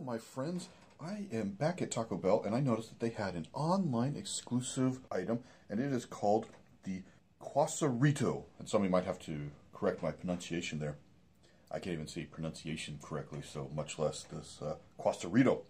Hello my friends, I am back at Taco Bell and I noticed that they had an online exclusive item and it is called the Quesarito. And somebody might have to correct my pronunciation there. I can't even say pronunciation correctly, so much less this Quesarito.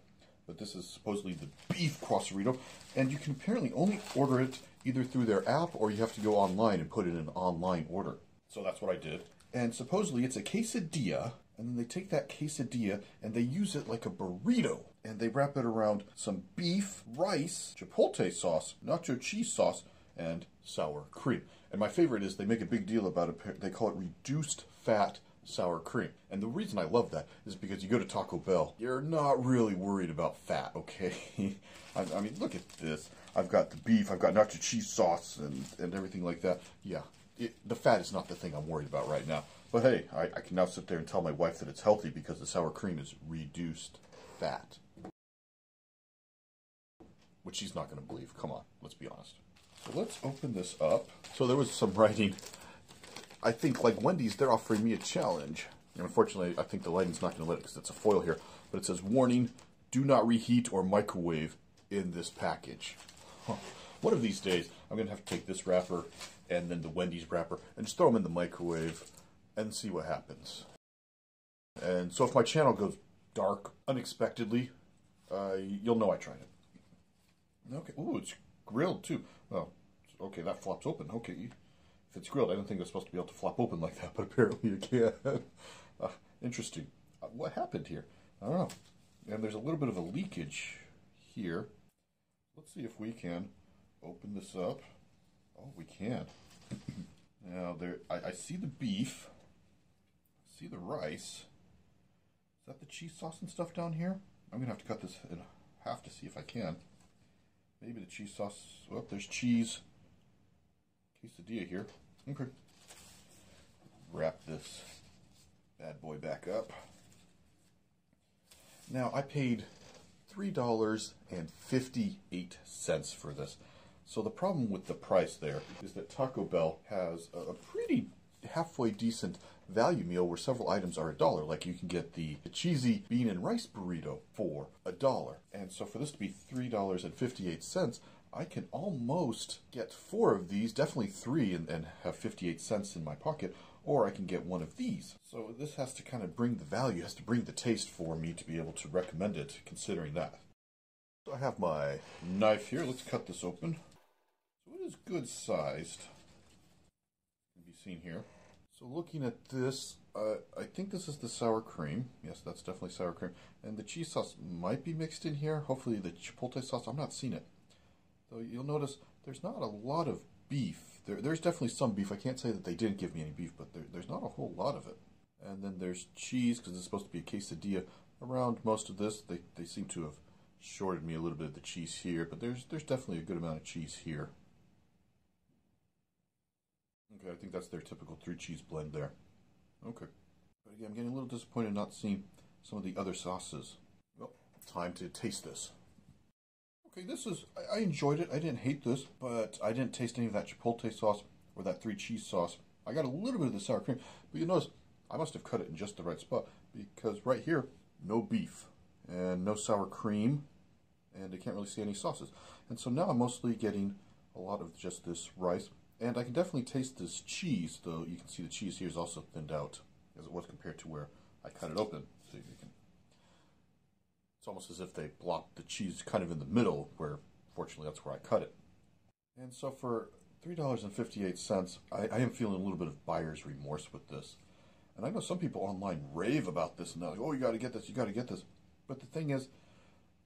But this is supposedly the beef Quesarito, and you can apparently only order it either through their app or you have to go online and put in an online order. So that's what I did. And supposedly it's a quesadilla, and then they take that quesadilla and they use it like a burrito. And they wrap it around some beef, rice, chipotle sauce, nacho cheese sauce, and sour cream. And my favorite is they make a big deal about it. They call it reduced fat sour cream. And the reason I love that is because you go to Taco Bell, you're not really worried about fat, okay? I mean, look at this. I've got the beef, I've got nacho cheese sauce, and everything like that. Yeah. The fat is not the thing I'm worried about right now. But hey, I can now sit there and tell my wife that it's healthy because the sour cream is reduced fat. Which she's not going to believe. Come on, let's be honest. So let's open this up. So there was some writing. I think, like Wendy's, they're offering me a challenge. And unfortunately, I think the lighting's not going to let it because it's a foil here. But it says, warning, do not reheat or microwave in this package. Huh. One of these days, I'm going to have to take this wrapper and then the Wendy's wrapper and just throw them in the microwave and see what happens. And so if my channel goes dark unexpectedly, you'll know I tried it. Okay. Ooh, it's grilled too. Well, okay, that flops open. Okay, if it's grilled, I didn't think it was supposed to be able to flop open like that, but apparently it can. Interesting. What happened here? I don't know. And there's a little bit of a leakage here. Let's see if we can open this up. Oh, we can. Now, there. I see the beef. I see the rice. Is that the cheese sauce and stuff down here? I'm going to have to cut this in half to see if I can. Maybe the cheese sauce. Oh, there's cheese. Quesadilla here. Okay. Wrap this bad boy back up. Now, I paid $3.58 for this. So the problem with the price there is that Taco Bell has a pretty halfway decent value meal where several items are $1. Like you can get the cheesy bean and rice burrito for $1. And so for this to be $3.58, I can almost get four of these, definitely three, and have 58 cents in my pocket, or I can get one of these. So this has to kind of bring the value, has to bring the taste for me to be able to recommend it, considering that. So I have my knife here. Let's cut this open. So it is good sized. It can be seen here. So looking at this, I think this is the sour cream. Yes, that's definitely sour cream. And the cheese sauce might be mixed in here. Hopefully the chipotle sauce. I'm not seeing it. Though you'll notice there's not a lot of beef. There's definitely some beef. I can't say that they didn't give me any beef, but there's not a whole lot of it. And then there's cheese, because it's supposed to be a quesadilla. Around most of this, they seem to have shorted me a little bit of the cheese here, but there's definitely a good amount of cheese here. Okay, I think that's their typical three-cheese blend there. Okay. But again, I'm getting a little disappointed not seeing some of the other sauces. Well, time to taste this. Okay, this is, I enjoyed it. I didn't hate this, but I didn't taste any of that chipotle sauce or that three cheese sauce. I got a little bit of the sour cream, but you'll notice I must have cut it in just the right spot because right here, no beef and no sour cream, and I can't really see any sauces. And so now I'm mostly getting a lot of just this rice, and I can definitely taste this cheese, though you can see the cheese here is also thinned out as it was compared to where I cut it open. So you can. It's almost as if they blocked the cheese kind of in the middle, where, fortunately, that's where I cut it. And so for $3.58, I am feeling a little bit of buyer's remorse with this. And I know some people online rave about this, and they're like, oh, you got to get this, you got to get this. But the thing is,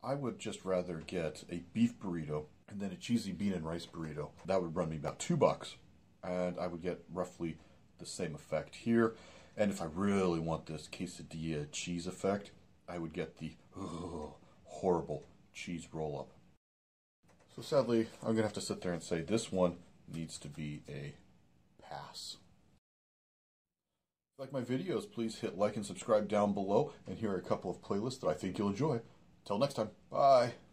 I would just rather get a beef burrito and then a cheesy bean and rice burrito. That would run me about $2, and I would get roughly the same effect here. And if I really want this quesadilla cheese effect, I would get the horrible cheese roll-up. So sadly, I'm going to have to sit there and say this one needs to be a pass. If you like my videos, please hit like and subscribe down below, and here are a couple of playlists that I think you'll enjoy. Till next time, bye!